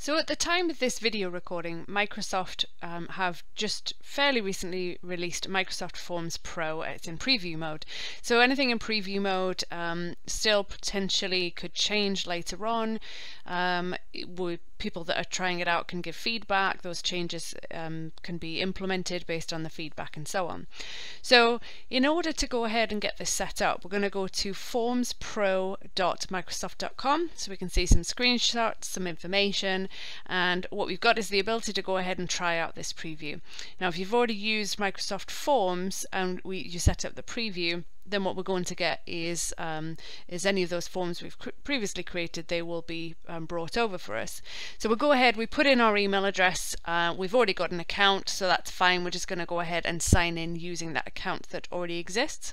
So at the time of this video recording, Microsoft have just fairly recently released Microsoft Forms Pro. It's in preview mode. So anything in preview mode still potentially could change later on. People that are trying it out can give feedback. Those changes can be implemented based on the feedback and so on. So in order to go ahead and get this set up, we're going to go to formspro.microsoft.com so we can see some screenshots, some information, and what we've got is the ability to go ahead and try out this preview. Now, if you've already used Microsoft Forms and you set up the preview, then what we're going to get is any of those forms we've previously created, they will be brought over for us. So we'll go ahead, we put in our email address, we've already got an account, so that's fine. We're just going to go ahead and sign in using that account that already exists.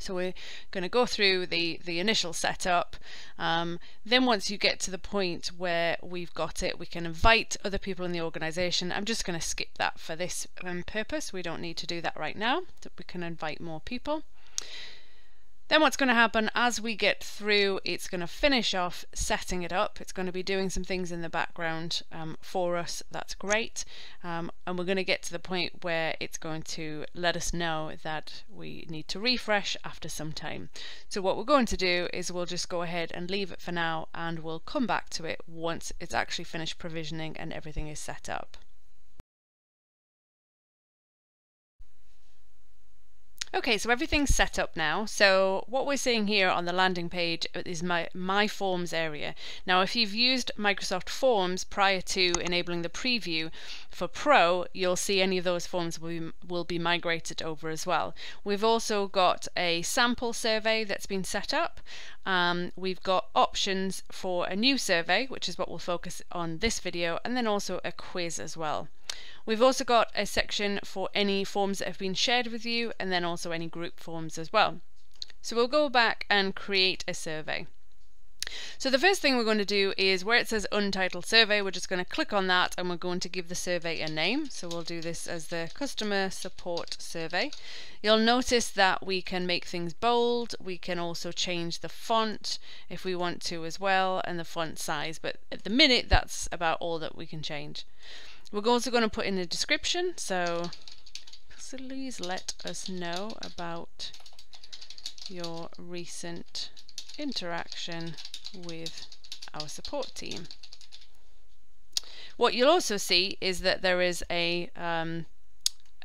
So we're going to go through the initial setup. Then once you get to the point where we've got it, we can invite other people in the organization. I'm just going to skip that for this purpose. We don't need to do that right now. So we can invite more people. Then what's going to happen as we get through, it's going to finish off setting it up. It's going to be doing some things in the background for us. That's great. And we're going to get to the point where it's going to let us know that we need to refresh after some time. So what we're going to do is we'll just go ahead and leave it for now, and we'll come back to it once it's actually finished provisioning and everything is set up. Okay, so everything's set up now. So what we're seeing here on the landing page is my Forms area. Now, if you've used Microsoft Forms prior to enabling the preview for Pro, you'll see any of those forms will be migrated over as well. We've also got a sample survey that's been set up. We've got options for a new survey, which is what we'll focus on this video, and then also a quiz as well. We've also got a section for any forms that have been shared with you, and then also any group forms as well. So we'll go back and create a survey. So the first thing we're going to do is where it says Untitled Survey, we're just going to click on that, and we're going to give the survey a name. So we'll do this as the Customer Support Survey. You'll notice that we can make things bold. We can also change the font if we want to as well, and the font size. But at the minute, that's about all that we can change. We're also going to put in a description, so please let us know about your recent interaction with our support team. What you'll also see is that there is a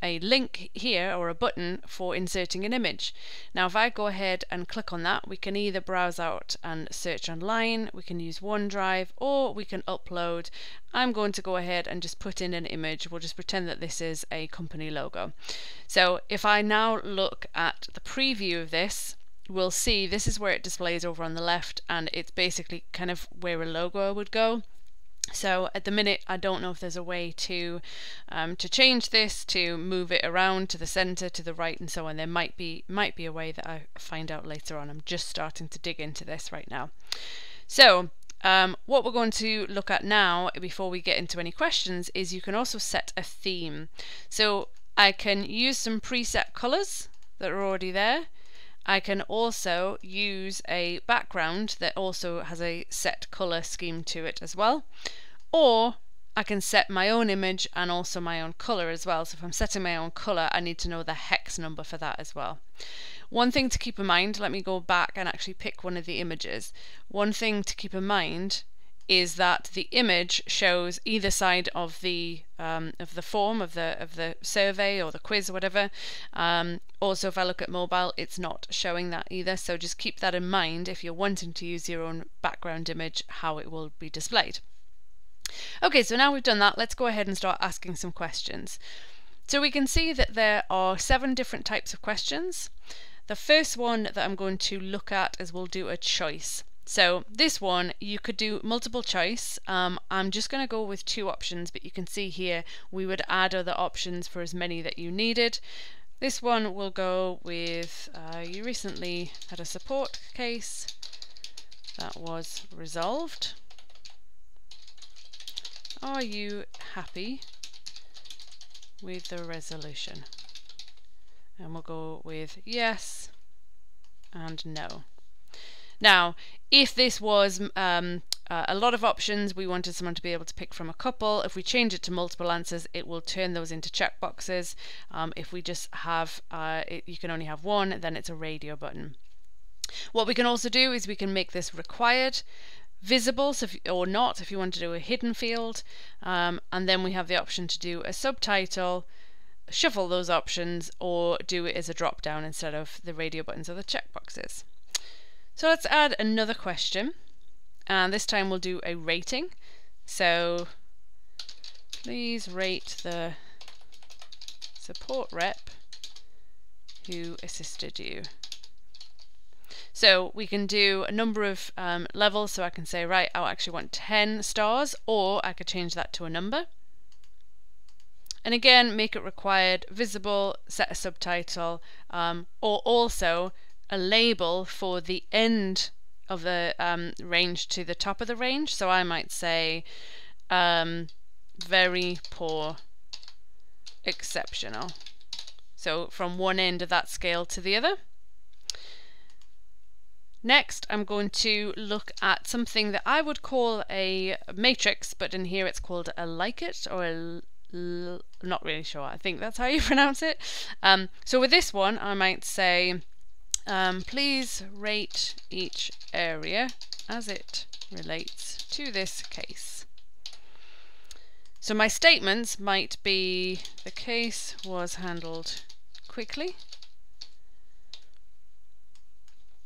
link here, or a button for inserting an image. Now, if I go ahead and click on that, we can either browse out and search online, we can use OneDrive, or we can upload. I'm going to go ahead and just put in an image. We'll just pretend that this is a company logo. So if I now look at the preview of this, we'll see this is where it displays over on the left, and it's basically kind of where a logo would go. So at the minute, I don't know if there's a way to change this, to move it around to the center, to the right, and so on. There might be a way that I find out later on. I'm just starting to dig into this right now. So what we're going to look at now, before we get into any questions, is you can also set a theme. So I can use some preset colors that are already there. I can also use a background that also has a set color scheme to it as well, or I can set my own image and also my own color as well. So if I'm setting my own color, I need to know the hex number for that as well. One thing to keep in mind, let me go back and actually pick one of the images. One thing to keep in mind is that the image shows either side of the form, of the survey or the quiz or whatever. Also, if I look at mobile, it's not showing that either. So just keep that in mind if you're wanting to use your own background image, how it will be displayed. Okay, so now we've done that, let's go ahead and start asking some questions. So we can see that there are 7 different types of questions. The first one that I'm going to look at is we'll do a choice. So this one, you could do multiple choice. I'm just going to go with 2 options, but you can see here we would add other options for as many that you needed. This one will go with you recently had a support case that was resolved. Are you happy with the resolution? And we'll go with yes and no. Now, if this was a lot of options. We wanted someone to be able to pick from a couple. If we change it to multiple answers, it will turn those into checkboxes. If we just have, you can only have one, then it's a radio button. What we can also do is we can make this required, visible, so or not, if you want to do a hidden field, and then we have the option to do a subtitle, shuffle those options, or do it as a drop down instead of the radio buttons or the checkboxes. So let's add another question, and this time we'll do a rating. So please rate the support rep who assisted you. So we can do a number of levels, so I can say, right, I actually want 10 stars, or I could change that to a number. And again, make it required, visible, set a subtitle, or also a label for the end of the range to the top of the range. So I might say very poor, exceptional. So from one end of that scale to the other. Next, I'm going to look at something that I would call a matrix, but in here it's called a like it, or a not really sure, I think that's how you pronounce it. So with this one, I might say, please rate each area as it relates to this case. So my statements might be, the case was handled quickly.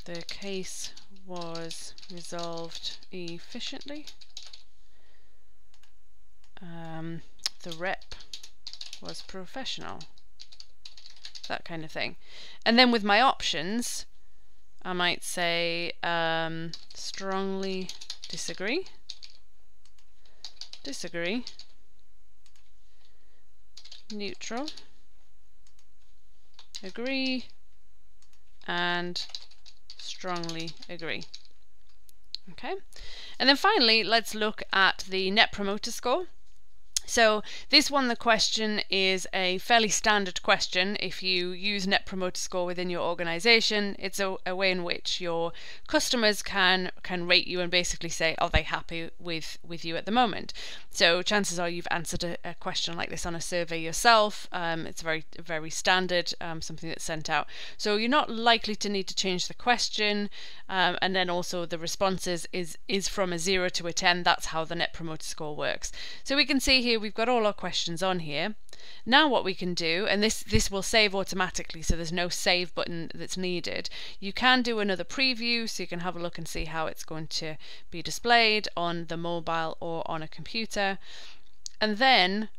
The case was resolved efficiently. The rep was professional. That kind of thing. And then with my options, I might say strongly disagree, disagree, neutral, agree, and strongly agree. Okay, and then finally let's look at the Net Promoter Score. So this one, the question is a fairly standard question. If you use Net Promoter Score within your organization, it's a way in which your customers can rate you and basically say, are they happy with you at the moment? So chances are you've answered a question like this on a survey yourself. It's very standard, something that's sent out. So you're not likely to need to change the question, and then also the responses is from a 0 to a 10. That's how the Net Promoter Score works. So we can see here we've got all our questions on here. Now what we can do, and this will save automatically, so there's no save button that's needed. You can do another preview, so you can have a look and see how it's going to be displayed on the mobile or on a computer. And then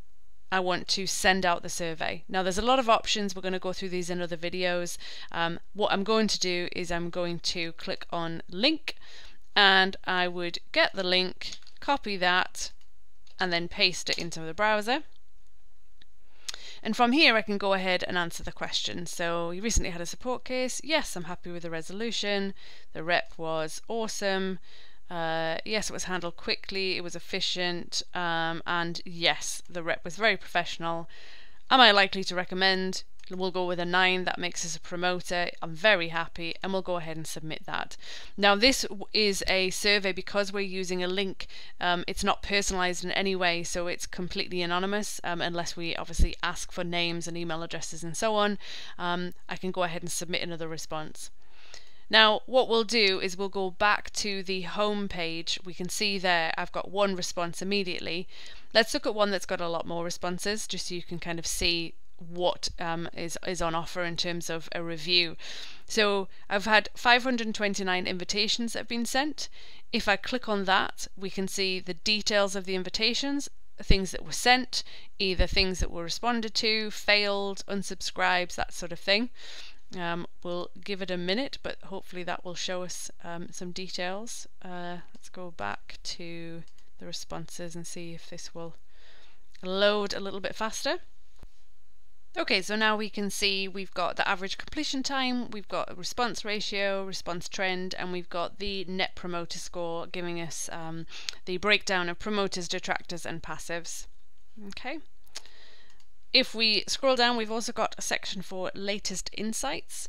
I want to send out the survey. Now there's a lot of options, we're going to go through these in other videos. What I'm going to do is I'm going to click on link, and I would get the link, copy that, and then paste it into the browser. And from here I can go ahead and answer the question. So you recently had a support case. Yes, I'm happy with the resolution. The rep was awesome. Yes, it was handled quickly. It was efficient. And yes, the rep was very professional. Am I likely to recommend? We'll go with a 9, that makes us a promoter. I'm very happy, and we'll go ahead and submit that. Now this is a survey because we're using a link. It's not personalized in any way, so it's completely anonymous, unless we obviously ask for names and email addresses and so on. I can go ahead and submit another response. Now what we'll do is we'll go back to the home page. We can see there I've got one response immediately. Let's look at one that's got a lot more responses, just so you can kind of see what is on offer in terms of a review. So I've had 529 invitations that have been sent. If I click on that, we can see the details of the invitations, things that were sent, either things that were responded to, failed, unsubscribes, that sort of thing. We'll give it a minute, but hopefully that will show us some details. Let's go back to the responses and see if this will load a little bit faster. Okay, so now we can see we've got the average completion time, we've got a response ratio, response trend, and we've got the Net Promoter Score giving us the breakdown of promoters, detractors, and passives. Okay. If we scroll down, we've also got a section for latest insights.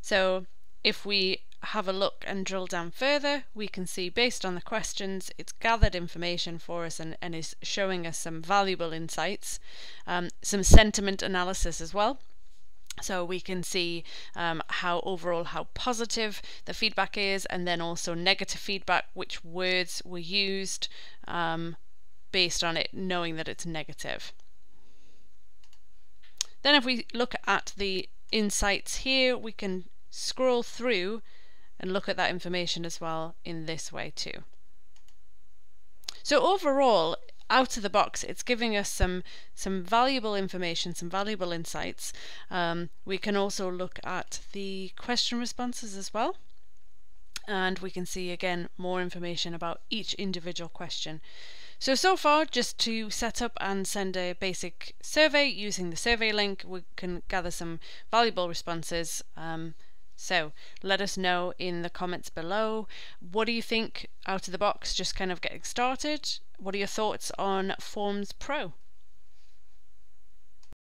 So If we have a look and drill down further, we can see based on the questions it's gathered information for us and is showing us some valuable insights, some sentiment analysis as well. So we can see how positive the feedback is, and then also negative feedback, which words were used based on it knowing that it's negative. Then if we look at the insights here, we can scroll through and look at that information as well in this way too. So overall, out of the box, it's giving us some valuable information, some valuable insights. We can also look at the question responses as well, and we can see again more information about each individual question. So far, just to set up and send a basic survey using the survey link, we can gather some valuable responses. So let us know in the comments below, what do you think out of the box, just kind of getting started? What are your thoughts on Forms Pro?